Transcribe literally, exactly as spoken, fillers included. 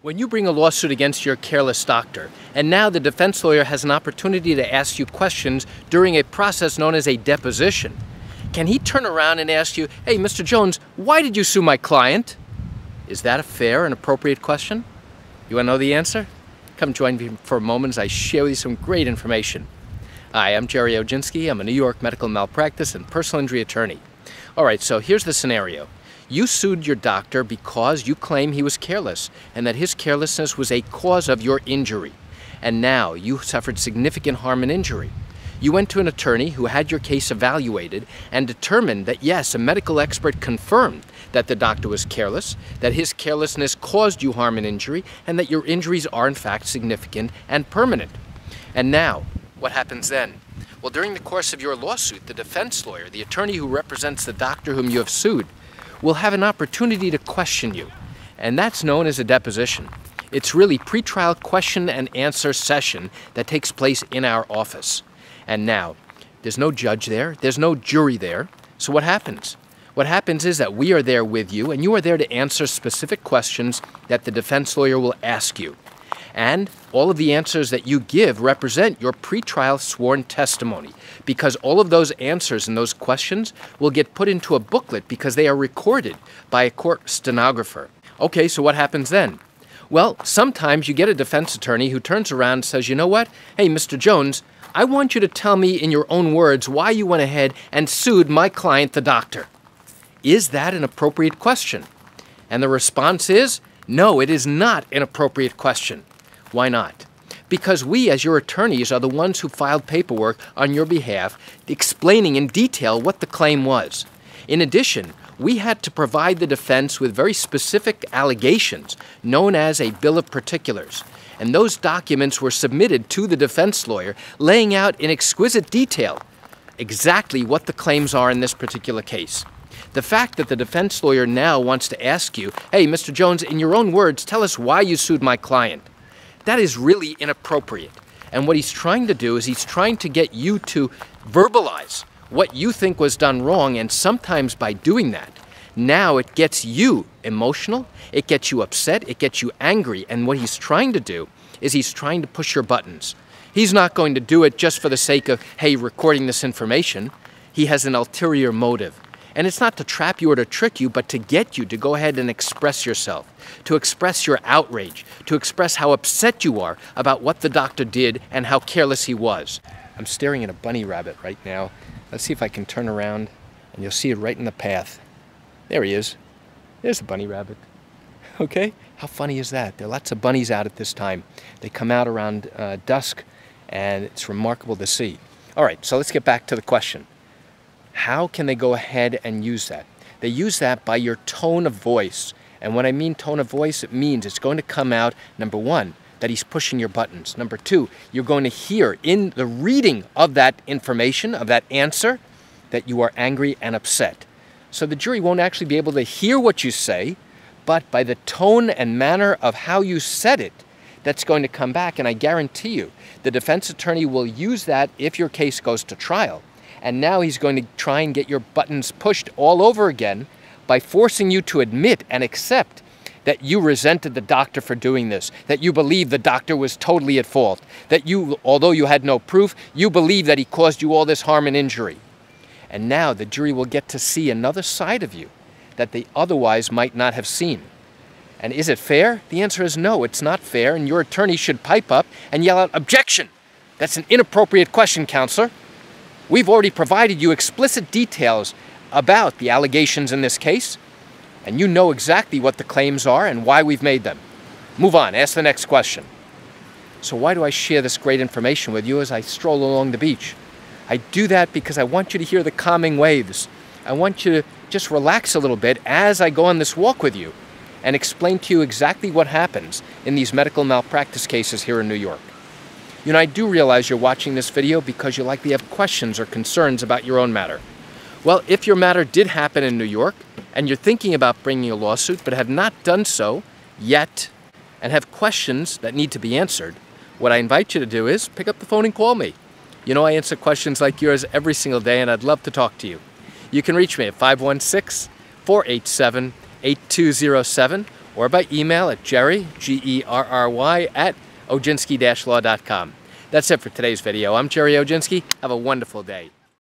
When you bring a lawsuit against your careless doctor, and now the defense lawyer has an opportunity to ask you questions during a process known as a deposition, can he turn around and ask you, hey, Mister Jones, why did you sue my client? Is that a fair and appropriate question? You want to know the answer? Come join me for a moment as I share with you some great information. Hi, I'm Gerry Oginski. I'm a New York medical malpractice and personal injury attorney. All right, so here's the scenario. You sued your doctor because you claim he was careless and that his carelessness was a cause of your injury. And now you suffered significant harm and injury. You went to an attorney who had your case evaluated and determined that, yes, a medical expert confirmed that the doctor was careless, that his carelessness caused you harm and injury, and that your injuries are, in fact, significant and permanent. And now, what happens then? Well, during the course of your lawsuit, the defense lawyer, the attorney who represents the doctor whom you have sued, will have an opportunity to question you. And that's known as a deposition. It's really pretrial question and answer session that takes place in our office. And now, there's no judge there, there's no jury there, so what happens? What happens is that we are there with you, and you are there to answer specific questions that the defense lawyer will ask you. And all of the answers that you give represent your pretrial sworn testimony, because all of those answers and those questions will get put into a booklet because they are recorded by a court stenographer. Okay, so what happens then? Well, sometimes you get a defense attorney who turns around and says, you know what? Hey, Mister Jones, I want you to tell me in your own words why you went ahead and sued my client, the doctor. Is that an appropriate question? And the response is, no, it is not an appropriate question. Why not? Because we, as your attorneys, are the ones who filed paperwork on your behalf explaining in detail what the claim was. In addition, we had to provide the defense with very specific allegations known as a bill of particulars. And those documents were submitted to the defense lawyer, laying out in exquisite detail exactly what the claims are in this particular case. The fact that the defense lawyer now wants to ask you, hey, Mister Jones, in your own words, tell us why you sued my client. That is really inappropriate. And what he's trying to do is he's trying to get you to verbalize what you think was done wrong, and sometimes by doing that, now it gets you emotional, it gets you upset, it gets you angry, and what he's trying to do is he's trying to push your buttons. He's not going to do it just for the sake of, hey, recording this information. He has an ulterior motive. And it's not to trap you or to trick you, but to get you to go ahead and express yourself, to express your outrage, to express how upset you are about what the doctor did and how careless he was. I'm staring at a bunny rabbit right now. Let's see if I can turn around, and you'll see it right in the path. There he is. There's the bunny rabbit. Okay? How funny is that? There are lots of bunnies out at this time. They come out around uh, dusk, and it's remarkable to see. All right, so let's get back to the question. How can they go ahead and use that? They use that by your tone of voice. And when I mean tone of voice, it means it's going to come out, number one, that he's pushing your buttons. Number two, you're going to hear in the reading of that information, of that answer, that you are angry and upset. So the jury won't actually be able to hear what you say, but by the tone and manner of how you said it, that's going to come back. And I guarantee you, the defense attorney will use that if your case goes to trial. And now he's going to try and get your buttons pushed all over again by forcing you to admit and accept that you resented the doctor for doing this, that you believe the doctor was totally at fault, that you, although you had no proof, you believe that he caused you all this harm and injury. And now the jury will get to see another side of you that they otherwise might not have seen. And is it fair? The answer is no, it's not fair, and your attorney should pipe up and yell out, objection! That's an inappropriate question, counselor. We've already provided you explicit details about the allegations in this case, and you know exactly what the claims are and why we've made them. Move on, ask the next question. So why do I share this great information with you as I stroll along the beach? I do that because I want you to hear the calming waves. I want you to just relax a little bit as I go on this walk with you and explain to you exactly what happens in these medical malpractice cases here in New York. You know, I do realize you're watching this video because you likely have questions or concerns about your own matter. Well, if your matter did happen in New York, and you're thinking about bringing a lawsuit but have not done so yet and have questions that need to be answered, what I invite you to do is pick up the phone and call me. You know, I answer questions like yours every single day, and I'd love to talk to you. You can reach me at five one six, four eight seven, eight two zero seven or by email at Gerry, G E R R Y, at oginski dash law dot com. That's it for today's video. I'm Gerry Oginski. Have a wonderful day.